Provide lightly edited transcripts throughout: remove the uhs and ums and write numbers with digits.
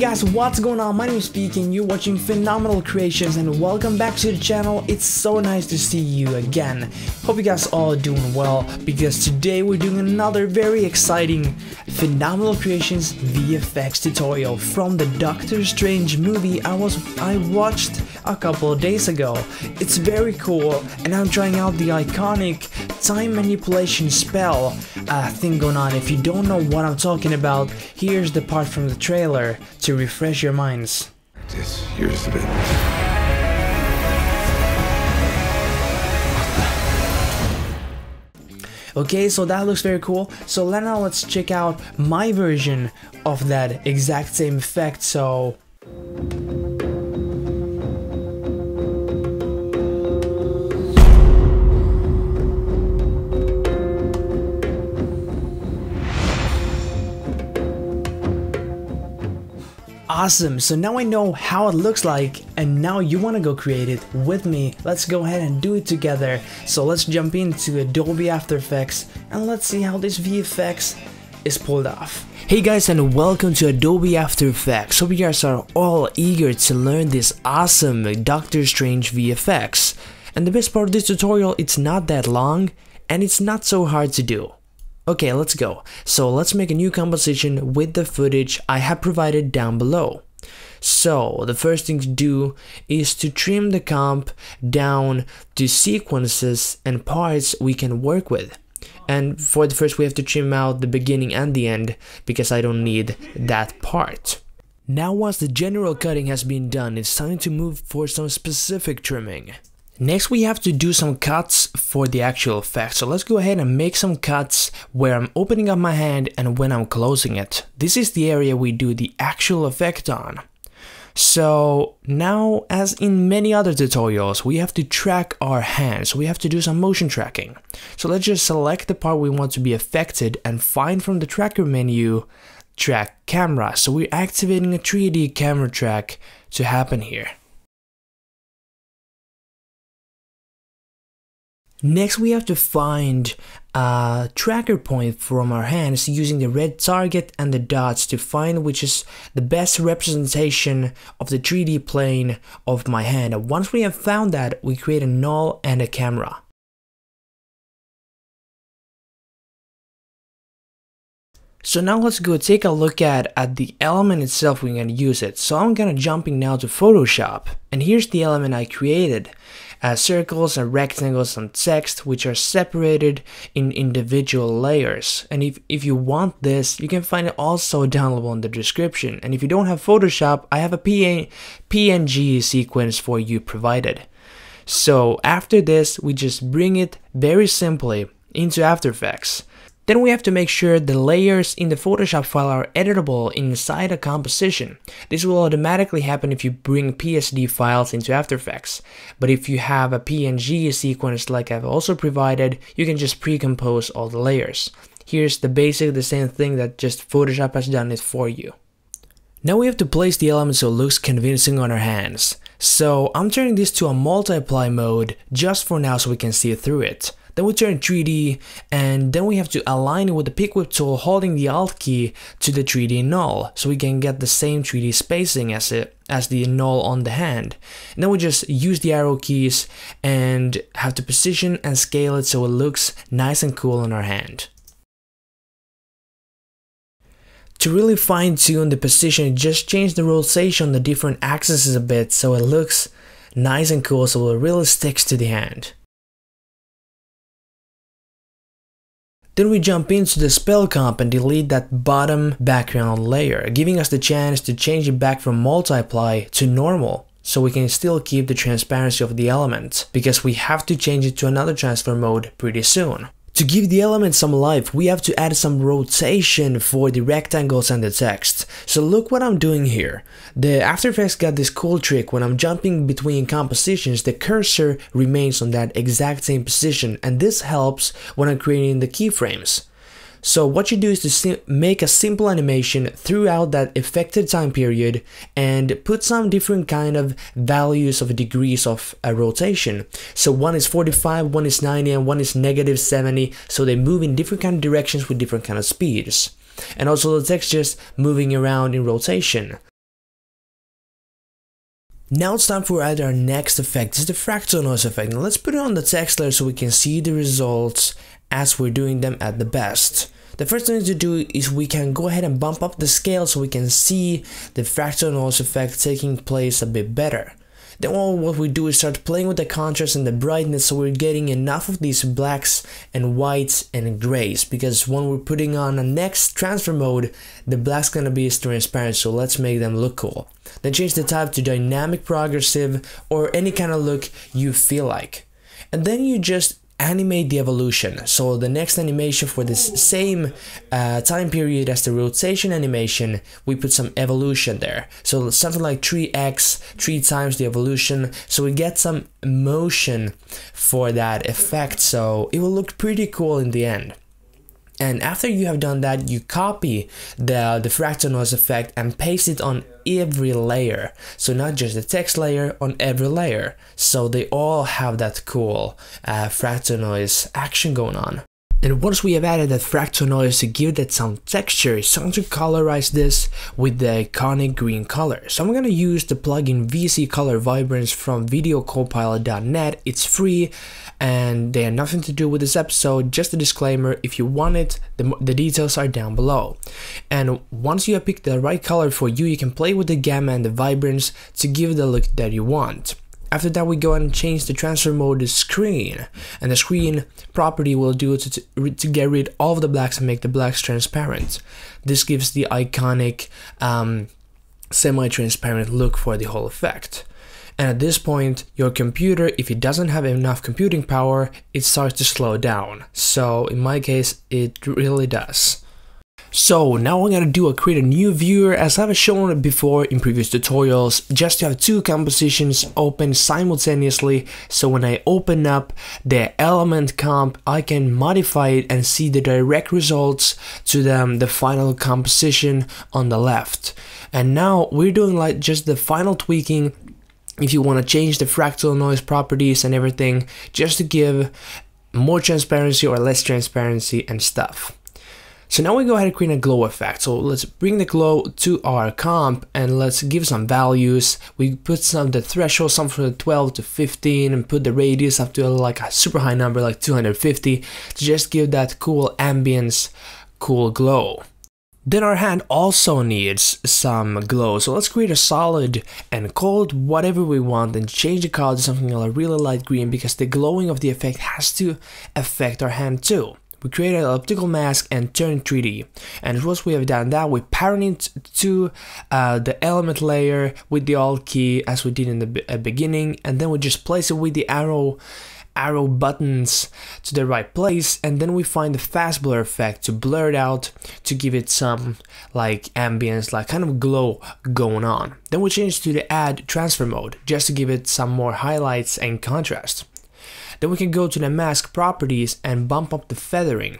guys, what's going on? My name is Pekin, you're watching Phenomenal Creations and welcome back to the channel. It's so nice to see you again. Hope you guys all are doing well, because today we're doing another very exciting Phenomenal Creations VFX tutorial from the Doctor Strange movie I watched a couple of days ago. It's very cool, and I'm trying out the iconic time manipulation spell thing going on. If you don't know what I'm talking about, here's the part from the trailer to refresh your minds. This here's the bit. Okay, so that looks very cool. So now let's check out my version of that exact same effect. So. Awesome, so now I know how it looks like, and now you want to go create it with me. Let's go ahead and do it together. So let's jump into Adobe After Effects and let's see how this VFX is pulled off. Hey guys, and welcome to Adobe After Effects. Hope you guys are all eager to learn this awesome Doctor Strange VFX. And the best part of this tutorial, it's not that long and it's not so hard to do. Okay, let's go. So let's make a new composition with the footage I have provided down below. So the first thing to do is to trim the comp down to sequences and parts we can work with. And for the first, we have to trim out the beginning and the end, because I don't need that part. Now once the general cutting has been done, it's time to move for some specific trimming. Next, we have to do some cuts for the actual effect. So let's go ahead and make some cuts where I'm opening up my hand and when I'm closing it. This is the area we do the actual effect on. So now, as in many other tutorials, we have to track our hands. We have to do some motion tracking. So let's just select the part we want to be affected and find from the tracker menu, track camera. So we're activating a 3D camera track to happen here. Next, we have to find a tracker point from our hands using the red target and the dots to find which is the best representation of the 3D plane of my hand. And once we have found that, we create a null and a camera. So now let's go take a look at the element itself we're going to use it. So I'm going to jumping now to Photoshop, and here's the element I created. Circles and rectangles and text, which are separated in individual layers. And if you want this, you can find it also downloadable in the description. And if you don't have Photoshop, I have a PNG sequence for you provided. So after this, we just bring it very simply into After Effects. Then we have to make sure the layers in the Photoshop file are editable inside a composition. This will automatically happen if you bring PSD files into After Effects. But if you have a PNG sequence like I've also provided, you can just pre-compose all the layers. Here's the same thing that just Photoshop has done it for you. Now we have to place the element so it looks convincing on our hands. So I'm turning this to a multiply mode just for now so we can see through it. Then we turn 3D, and then we have to align it with the pick whip tool holding the Alt key to the 3D null, so we can get the same 3D spacing as the null on the hand. And then we just use the arrow keys and have to position and scale it so it looks nice and cool on our hand. To really fine tune the position, just change the rotation on the different axes a bit so it looks nice and cool, so it really sticks to the hand. Then we jump into the spell comp and delete that bottom background layer, giving us the chance to change it back from multiply to normal, so we can still keep the transparency of the element, because we have to change it to another transfer mode pretty soon. To give the element some life, we have to add some rotation for the rectangles and the text. So look what I'm doing here. The After Effects got this cool trick: when I'm jumping between compositions, the cursor remains on that exact same position, and this helps when I'm creating the keyframes. So what you do is to make a simple animation throughout that affected time period and put some different kind of values of degrees of rotation. So one is 45, one is 90, and one is -70. So they move in different kind of directions with different kind of speeds. And also the text just moving around in rotation. Now it's time for our next effect. This is the fractal noise effect. Now let's put it on the text layer so we can see the results as we're doing them at the best. The first thing to do is we can go ahead and bump up the scale so we can see the fractal noise effect taking place a bit better. Then what we do is start playing with the contrast and the brightness so we're getting enough of these blacks and whites and grays, because when we're putting on a next transfer mode, the black's gonna be transparent, so let's make them look cool. Then change the type to dynamic, progressive, or any kind of look you feel like. And then you just animate the evolution, so the next animation for this same time period as the rotation animation, we put some evolution there, so something like 3x, 3 times the evolution, so we get some motion for that effect, so it will look pretty cool in the end. And after you have done that, you copy the fractal noise effect and paste it on every layer. So not just the text layer, on every layer. So they all have that cool fractal noise action going on. And once we have added that fractal noise to give that some texture, it's time to colorize this with the iconic green color. So I'm gonna use the plugin VC Color Vibrance from VideoCopilot.net. It's free, and they have nothing to do with this episode, just a disclaimer, if you want it, the details are down below. And once you have picked the right color for you, you can play with the gamma and the vibrance to give the look that you want. After that, we go and change the transfer mode to screen, and the screen property will do it to get rid of all of the blacks and make the blacks transparent. This gives the iconic semi-transparent look for the whole effect. And at this point, your computer, if it doesn't have enough computing power, it starts to slow down. So in my case, it really does. So now I'm gonna create a new viewer, as I've shown it before in previous tutorials, just to have two compositions open simultaneously, so when I open up the element comp, I can modify it and see the direct results to the final composition on the left. And now we're doing like just the final tweaking. If you want to change the fractal noise properties and everything, just to give more transparency or less transparency and stuff. So now we go ahead and create a glow effect. So let's bring the glow to our comp and let's give some values. We put the threshold, some from 12 to 15, and put the radius up to like a super high number, like 250, to just give that cool ambience, cool glow. Then our hand also needs some glow, so let's create a solid and cold, whatever we want, and change the color to something like a really light green, because the glowing of the effect has to affect our hand too. We create an optical mask and turn 3D, and once we have done that, we parent it to the element layer with the Alt key as we did in the beginning, and then we just place it with the arrow buttons to the right place, and then we find the fast blur effect to blur it out to give it some like ambience, like kind of glow going on. Then we change to the add transfer mode just to give it some more highlights and contrast. Then we can go to the mask properties and bump up the feathering.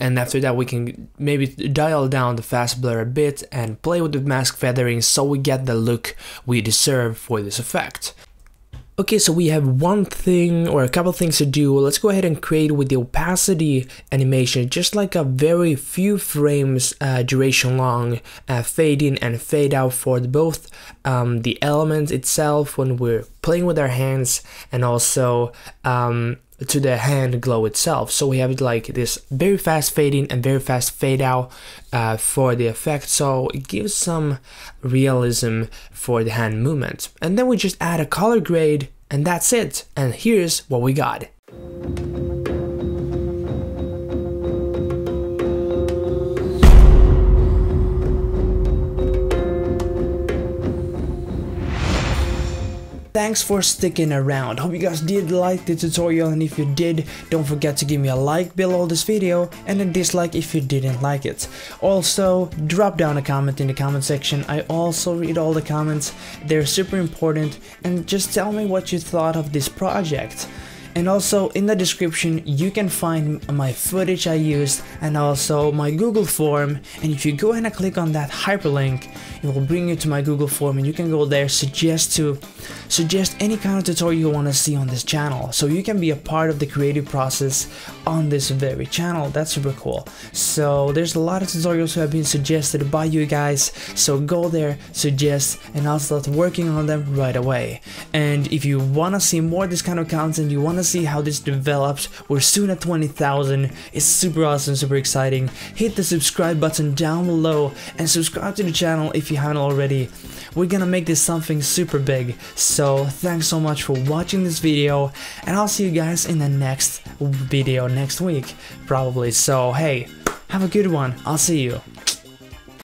And after that, we can maybe dial down the fast blur a bit and play with the mask feathering so we get the look we deserve for this effect. Okay, so we have one thing or a couple things to do. Let's go ahead and create with the opacity animation, just like a very few frames duration long fade in and fade out for both the element itself when we're playing with our hands, and also to the hand glow itself. So we have it like this very fast fade in and very fast fade out for the effect, so it gives some realism for the hand movement. And then we just add a color grade, and that's it. And here's what we got. Thanks for sticking around. Hope you guys did like the tutorial, and if you did, don't forget to give me a like below this video and a dislike if you didn't like it. Also, drop down a comment in the comment section. I also read all the comments, they're super important, and just tell me what you thought of this project. And also in the description you can find my footage I used and also my Google form, and if you go ahead and click on that hyperlink, it will bring you to my Google form and you can go there, suggest any kind of tutorial you want to see on this channel, so you can be a part of the creative process on this very channel. That's super cool. So there's a lot of tutorials who have been suggested by you guys, so go there, suggest, and I'll start working on them right away. And if you want to see more of this kind of content, you want to see how this develops, we're soon at 20,000. It's super awesome, super exciting. Hit the subscribe button down below and subscribe to the channel if you haven't already. We're gonna make this something super big. So thanks so much for watching this video, and I'll see you guys in the next video next week probably. So hey, have a good one. I'll see you.